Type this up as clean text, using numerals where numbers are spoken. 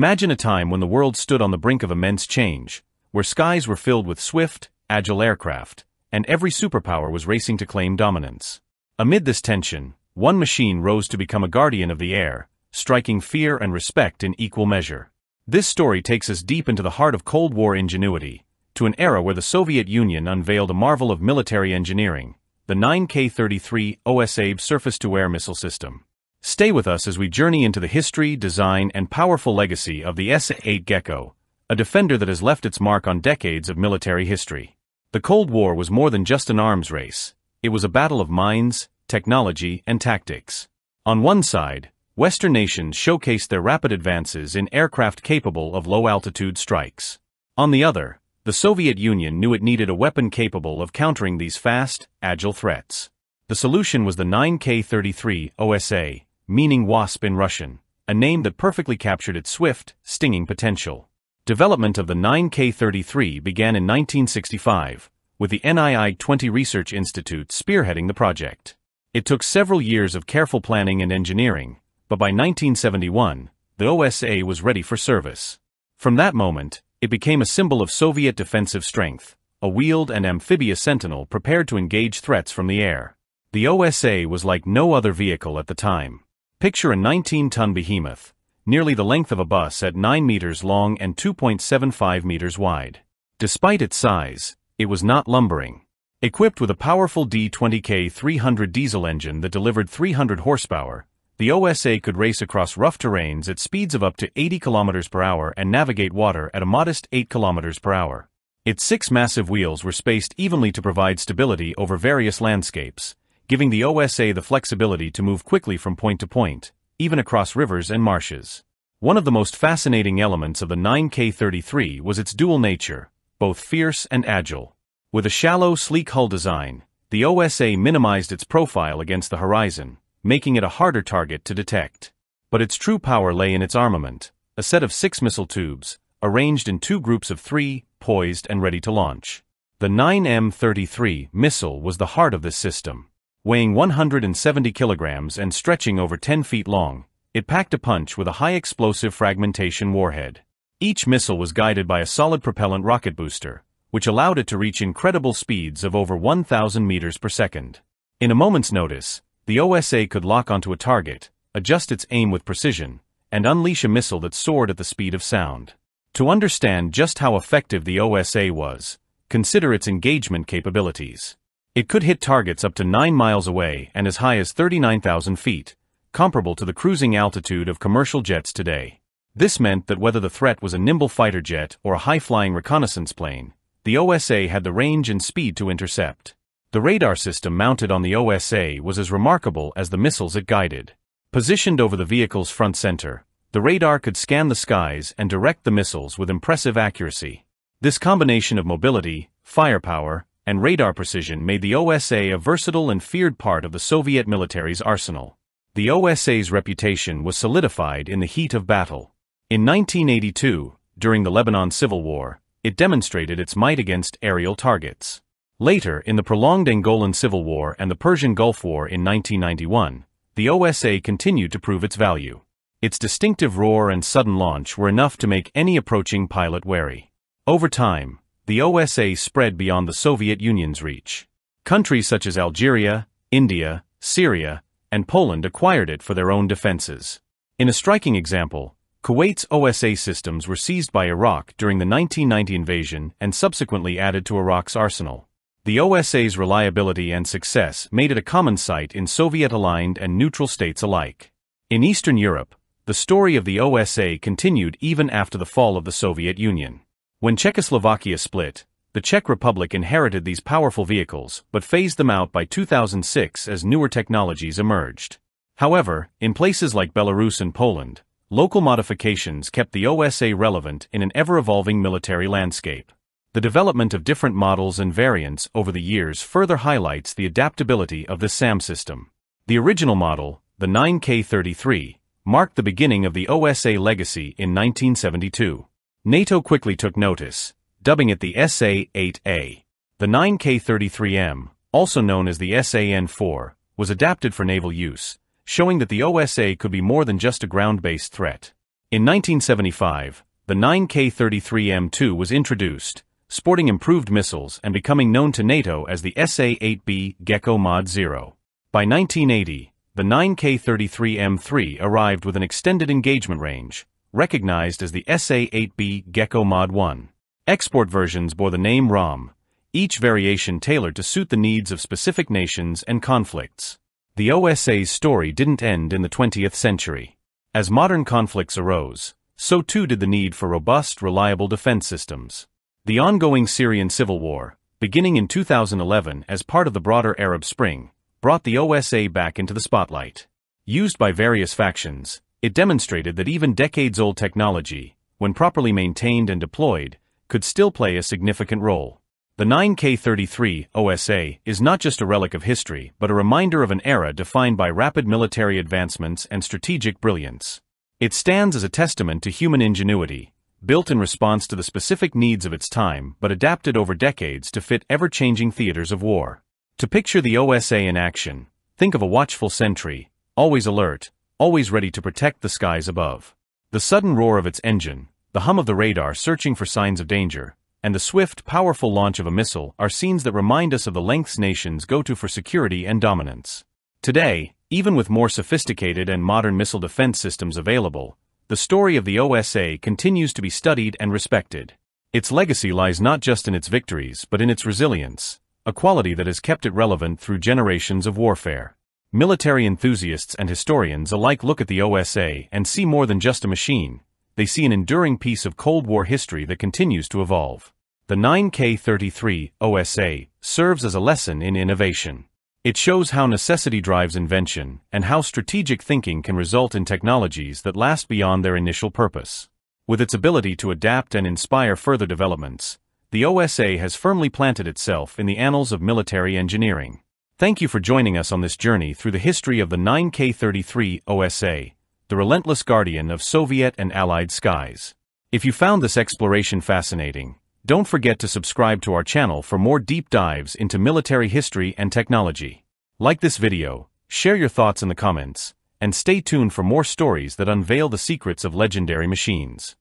Imagine a time when the world stood on the brink of immense change, where skies were filled with swift, agile aircraft, and every superpower was racing to claim dominance. Amid this tension, one machine rose to become a guardian of the air, striking fear and respect in equal measure. This story takes us deep into the heart of Cold War ingenuity, to an era where the Soviet Union unveiled a marvel of military engineering, the 9K-33 OSA surface-to-air missile system. Stay with us as we journey into the history, design, and powerful legacy of the SA-8 Gecko, a defender that has left its mark on decades of military history. The Cold War was more than just an arms race. It was a battle of minds, technology, and tactics. On one side, Western nations showcased their rapid advances in aircraft capable of low-altitude strikes. On the other, the Soviet Union knew it needed a weapon capable of countering these fast, agile threats. The solution was the 9K-33 OSA, meaning wasp in Russian, a name that perfectly captured its swift, stinging potential. Development of the 9K-33 began in 1965, with the NII-20 Research Institute spearheading the project. It took several years of careful planning and engineering, but by 1971, the OSA was ready for service. From that moment, it became a symbol of Soviet defensive strength, a wheeled and amphibious sentinel prepared to engage threats from the air. The OSA was like no other vehicle at the time. Picture a 19-ton behemoth, nearly the length of a bus at 9 meters long and 2.75 meters wide. Despite its size, it was not lumbering. Equipped with a powerful D20K300 diesel engine that delivered 300 horsepower, the OSA could race across rough terrains at speeds of up to 80 km per hour and navigate water at a modest 8 km per hour. Its 6 massive wheels were spaced evenly to provide stability over various landscapes, giving the OSA the flexibility to move quickly from point to point, even across rivers and marshes. One of the most fascinating elements of the 9K-33 was its dual nature, both fierce and agile. With a shallow, sleek hull design, the OSA minimized its profile against the horizon, making it a harder target to detect. But its true power lay in its armament, a set of 6 missile tubes, arranged in 2 groups of 3, poised and ready to launch. The 9M33 missile was the heart of this system. Weighing 170 kilograms and stretching over 10 feet long, it packed a punch with a high-explosive fragmentation warhead. Each missile was guided by a solid propellant rocket booster, which allowed it to reach incredible speeds of over 1,000 meters per second. In a moment's notice, the OSA could lock onto a target, adjust its aim with precision, and unleash a missile that soared at the speed of sound. To understand just how effective the OSA was, consider its engagement capabilities. It could hit targets up to 9 miles away and as high as 39,000 feet, comparable to the cruising altitude of commercial jets today. This meant that whether the threat was a nimble fighter jet or a high-flying reconnaissance plane, the OSA had the range and speed to intercept. The radar system mounted on the OSA was as remarkable as the missiles it guided. Positioned over the vehicle's front center, the radar could scan the skies and direct the missiles with impressive accuracy. This combination of mobility, firepower, and radar precision made the OSA a versatile and feared part of the Soviet military's arsenal. The OSA's reputation was solidified in the heat of battle. In 1982, during the Lebanon Civil War, it demonstrated its might against aerial targets. Later, in the prolonged Angolan Civil War and the Persian Gulf War in 1991, the OSA continued to prove its value. Its distinctive roar and sudden launch were enough to make any approaching pilot wary. Over time, the OSA spread beyond the Soviet Union's reach. Countries such as Algeria, India, Syria, and Poland acquired it for their own defenses. In a striking example, Kuwait's OSA systems were seized by Iraq during the 1990 invasion and subsequently added to Iraq's arsenal. The OSA's reliability and success made it a common sight in Soviet-aligned and neutral states alike. In Eastern Europe, the story of the OSA continued even after the fall of the Soviet Union. When Czechoslovakia split, the Czech Republic inherited these powerful vehicles but phased them out by 2006 as newer technologies emerged. However, in places like Belarus and Poland, local modifications kept the OSA relevant in an ever-evolving military landscape. The development of different models and variants over the years further highlights the adaptability of the SAM system. The original model, the 9K-33, marked the beginning of the OSA legacy in 1972. NATO quickly took notice, dubbing it the SA-8A. The 9K-33M, also known as the SA-N-4, was adapted for naval use, showing that the OSA could be more than just a ground-based threat. In 1975, the 9K-33M2 was introduced, sporting improved missiles and becoming known to NATO as the SA-8B Gecko Mod 0. By 1980, the 9K-33M3 arrived with an extended engagement range, recognized as the SA-8B Gecko Mod 1. Export versions bore the name ROM, each variation tailored to suit the needs of specific nations and conflicts. The OSA's story didn't end in the 20th century. As modern conflicts arose, so too did the need for robust, reliable defense systems. The ongoing Syrian civil war, beginning in 2011 as part of the broader Arab Spring, brought the OSA back into the spotlight. Used by various factions, it demonstrated that even decades-old technology, when properly maintained and deployed, could still play a significant role. The 9K-33 OSA is not just a relic of history but a reminder of an era defined by rapid military advancements and strategic brilliance. It stands as a testament to human ingenuity, built in response to the specific needs of its time but adapted over decades to fit ever-changing theaters of war. To picture the OSA in action, think of a watchful sentry, always alert, always ready to protect the skies above. The sudden roar of its engine, the hum of the radar searching for signs of danger, and the swift, powerful launch of a missile are scenes that remind us of the lengths nations go to for security and dominance. Today, even with more sophisticated and modern missile defense systems available, the story of the OSA continues to be studied and respected. Its legacy lies not just in its victories but in its resilience, a quality that has kept it relevant through generations of warfare. Military enthusiasts and historians alike look at the OSA and see more than just a machine. They see an enduring piece of Cold War history that continues to evolve. The 9K-33 OSA serves as a lesson in innovation. It shows how necessity drives invention and how strategic thinking can result in technologies that last beyond their initial purpose. With its ability to adapt and inspire further developments, the OSA has firmly planted itself in the annals of military engineering. Thank you for joining us on this journey through the history of the 9K-33 OSA, the relentless guardian of Soviet and Allied skies. If you found this exploration fascinating, don't forget to subscribe to our channel for more deep dives into military history and technology. Like this video, share your thoughts in the comments, and stay tuned for more stories that unveil the secrets of legendary machines.